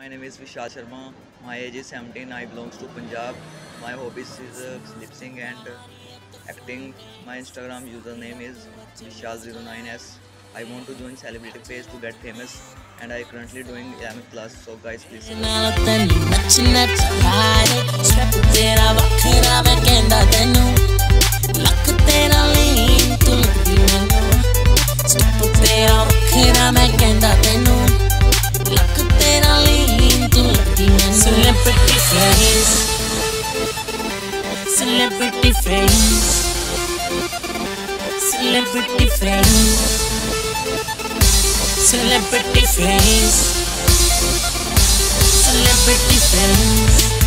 My name is Vishal Sharma. My age is 17. I belongs to Punjab. My hobbies is lip sync and acting. My Instagram username is Vishal09s. I want to join Celebrity Face to get famous, and I currently doing 11th class. So guys, please Celebrity Face, Celebrity Face, Celebrity Face, Celebrity Face.